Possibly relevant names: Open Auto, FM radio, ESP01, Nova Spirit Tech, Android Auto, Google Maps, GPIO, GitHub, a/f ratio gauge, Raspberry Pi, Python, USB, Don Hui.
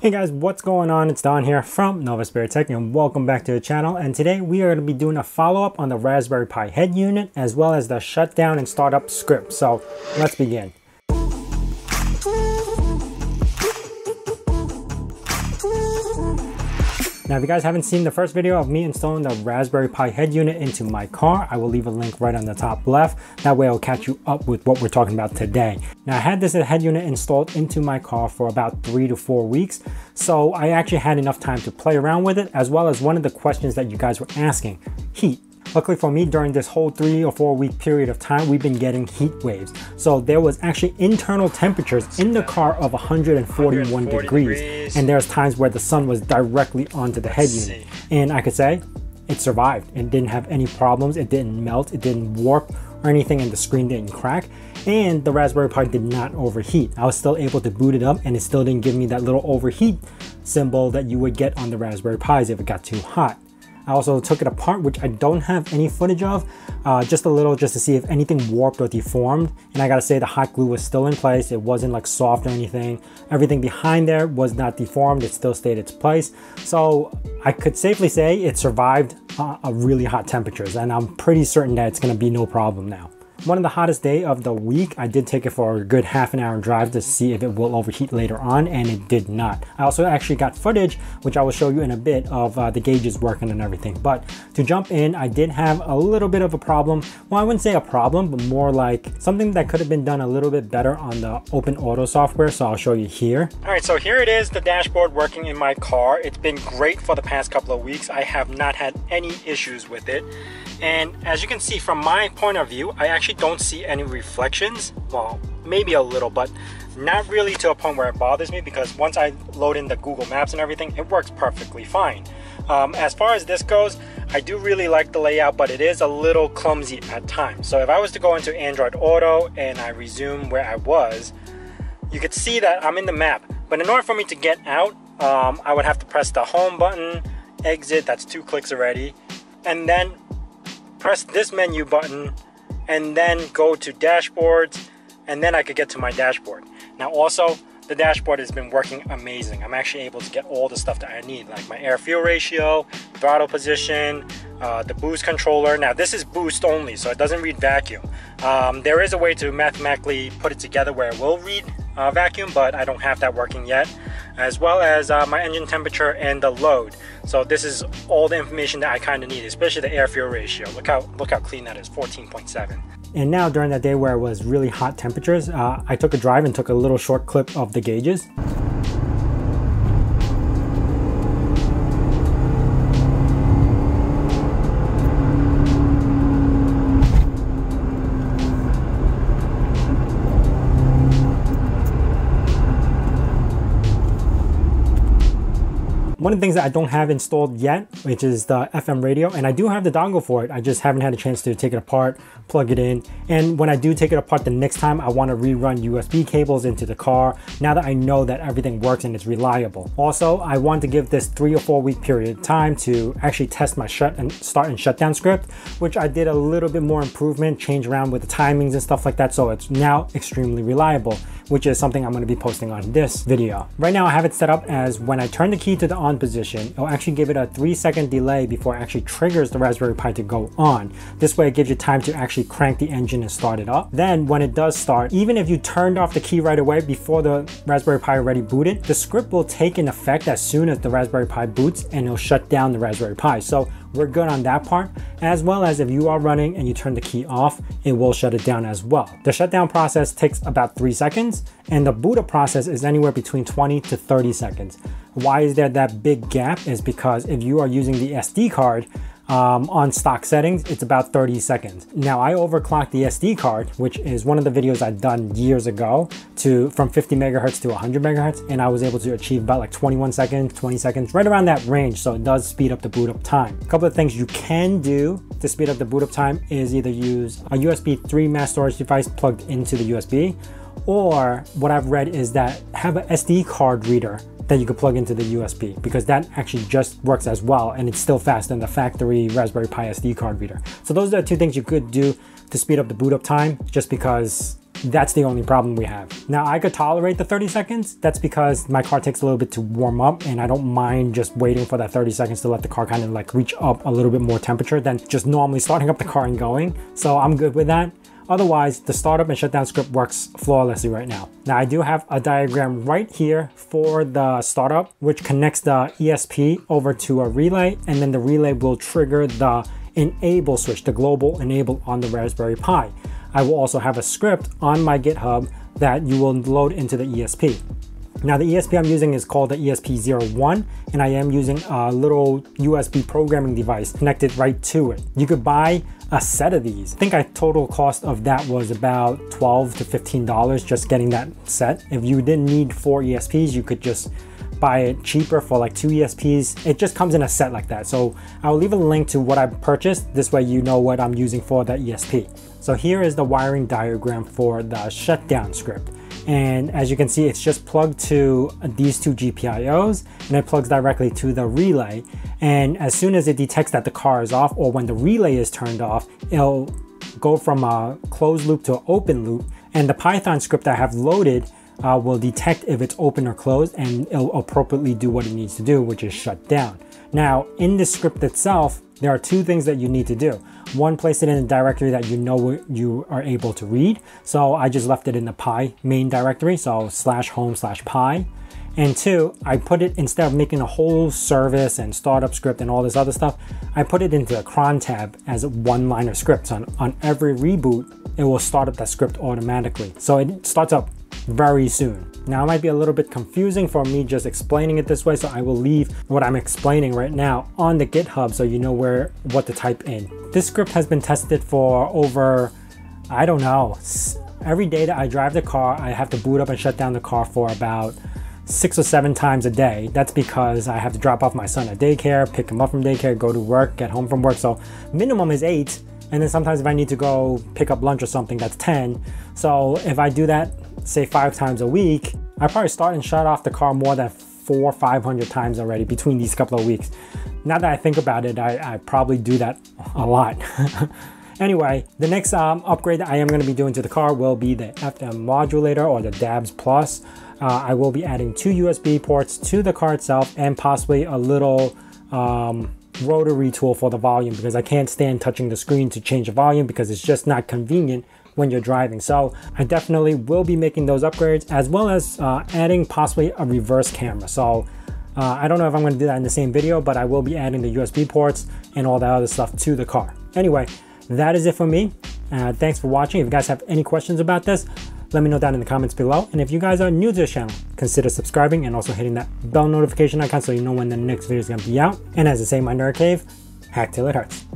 Hey guys, what's going on? It's Don here from Nova Spirit Tech and welcome back to the channel. And today we are going to be doing a follow-up on the Raspberry Pi head unit as well as the shutdown and startup script. So let's begin. Now, if you guys haven't seen the first video of me installing the Raspberry Pi head unit into my car, I will leave a link right on the top left. That way I'll catch you up with what we're talking about today. Now, I had this head unit installed into my car for about 3 to 4 weeks. So I actually had enough time to play around with it, as well as one of the questions that you guys were asking, heat. Luckily for me, during this whole 3 or 4 week period of time, we've been getting heat waves. So there was actually internal temperatures in the car of 141 degrees. And there's times where the sun was directly onto the head unit. And I could say it survived. It didn't have any problems. It didn't melt. It didn't warp or anything. And the screen didn't crack. And the Raspberry Pi did not overheat. I was still able to boot it up and it still didn't give me that little overheat symbol that you would get on the Raspberry Pis if it got too hot. I also took it apart, which I don't have any footage of, just to see if anything warped or deformed. And I gotta say the hot glue was still in place. It wasn't like soft or anything. Everything behind there was not deformed. It still stayed its place. So I could safely say it survived really hot temperatures. And I'm pretty certain that it's gonna be no problem now. One of the hottest days of the week, I did take it for a good half an hour drive to see if it will overheat later on, and it did not. I also actually got footage, which I will show you in a bit, of the gauges working and everything. But to jump in, I did have a little bit of a problem. Well, I wouldn't say a problem, but more like something that could have been done a little bit better on the Open Auto software, so I'll show you here. All right, so here it is, the dashboard working in my car. It's been great for the past couple of weeks. I have not had any issues with it. And as you can see from my point of view, I actually don't see any reflections. Well, maybe a little, but not really to a point where it bothers me, because once I load in the Google Maps and everything, it works perfectly fine. As far as this goes, I do really like the layout, but it is a little clumsy at times. So if I was to go into Android Auto and I resume where I was, you could see that I'm in the map. But in order for me to get out, I would have to press the home button, exit, that's 2 clicks already, and then press this menu button and then go to dashboards, and then I could get to my dashboard. Now also, the dashboard has been working amazing. I'm actually able to get all the stuff that I need, like my air fuel ratio, throttle position, the boost controller. Now this is boost only, so it doesn't read vacuum. There is a way to mathematically put it together where it will read vacuum, but I don't have that working yet. As well as my engine temperature and the load. So this is all the information that I kind of need, especially the air fuel ratio. Look how clean that is, 14.7. And now during that day where it was really hot temperatures, I took a drive and took a little short clip of the gauges. One of the things that I don't have installed yet, which is the FM radio, and I do have the dongle for it. I just haven't had a chance to take it apart, plug it in. And when I do take it apart the next time, I want to rerun USB cables into the car now that I know that everything works and it's reliable. Also, I want to give this 3 or 4 week period time to actually test my start and shutdown script, which I did a little bit more improvement, change around with the timings and stuff like that. So it's now extremely reliable, which is something I'm going to be posting on this video. Right now I have it set up as when I turn the key to the on position, it'll actually give it a 3-second delay before it actually triggers the Raspberry Pi to go on. This way it gives you time to actually crank the engine and start it up. Then when it does start, even if you turned off the key right away before the Raspberry Pi already booted, the script will take in effect as soon as the Raspberry Pi boots, and it'll shut down the Raspberry Pi. So we're good on that part, as well as if you are running and you turn the key off, it will shut it down as well. The shutdown process takes about 3 seconds, and the boot up process is anywhere between 20 to 30 seconds. Why is there that big gap? Is because if you are using the SD card on stock settings, it's about 30 seconds. Now I overclocked the SD card, which is one of the videos I've done years ago, to from 50 megahertz to 100 megahertz, and I was able to achieve about like 21 seconds, 20 seconds, right around that range. So it does speed up the boot up time. A couple of things you can do to speed up the boot up time is either use a USB 3 mass storage device plugged into the USB, or what I've read is that have an SD card reader that you could plug into the USB, because that actually just works as well, and it's still faster than the factory Raspberry Pi SD card reader. So those are the 2 things you could do to speed up the boot up time, just because That's the only problem we have. Now, I could tolerate the 30 seconds. That's because my car takes a little bit to warm up and I don't mind just waiting for that 30 seconds to let the car kind of like reach up a little bit more temperature than just normally starting up the car and going. So I'm good with that. Otherwise, the startup and shutdown script works flawlessly right now. Now, I do have a diagram right here for the startup, which connects the ESP over to a relay, and then the relay will trigger the enable switch, the global enable on the Raspberry Pi. I will also have a script on my GitHub that you will load into the ESP. Now, the ESP I'm using is called the ESP01, and I am using a little USB programming device connected right to it. You could buy a set of these. I think a total cost of that was about $12 to $15 just getting that set. If you didn't need 4 ESPs, you could just buy it cheaper for like 2 ESPs. It just comes in a set like that. So I'll leave a link to what I purchased. This way you know what I'm using for that ESP. So here is the wiring diagram for the shutdown script. And as you can see, it's just plugged to these 2 GPIOs and it plugs directly to the relay. And as soon as it detects that the car is off, or when the relay is turned off, it'll go from a closed loop to an open loop. And the Python script I have loaded will detect if it's open or closed, and it'll appropriately do what it needs to do, which is shut down. Now, in the script itself, there are 2 things that you need to do. One, place it in a directory that you know you are able to read. So I just left it in the Pi main directory, so /home/Pi. And 2, I put it, instead of making a whole service and startup script and all this other stuff, I put it into the cron tab as a one-liner script. So on every reboot, it will start up that script automatically. So it starts up very soon. Now, it might be a little bit confusing for me just explaining it this way, so I will leave what I'm explaining right now on the GitHub so you know what to type in. This script has been tested for over, I don't know, every day that I drive the car, I have to boot up and shut down the car for about 6 or 7 times a day. That's because I have to drop off my son at daycare, pick him up from daycare, go to work, get home from work. So minimum is 8. And then sometimes if I need to go pick up lunch or something, that's 10. So if I do that, say 5 times a week, I probably start and shut off the car more than 400 or 500 times already between these couple of weeks. Now that I think about it, I probably do that a lot. Anyway, the next upgrade that I am going to be doing to the car will be the FM modulator, or the DABS Plus. I will be adding 2 USB ports to the car itself, and possibly a little rotary tool for the volume, because I can't stand touching the screen to change the volume because it's just not convenient when you're driving. So I definitely will be making those upgrades, as well as adding possibly a reverse camera. So I don't know if I'm going to do that in the same video, but I will be adding the USB ports and all that other stuff to the car. Anyway, that is it for me. Thanks for watching. If you guys have any questions about this, let me know down in the comments below. And if you guys are new to this channel, consider subscribing and also hitting that bell notification icon so you know when the next video is going to be out. And as I say in my nerd cave, hack till it hurts.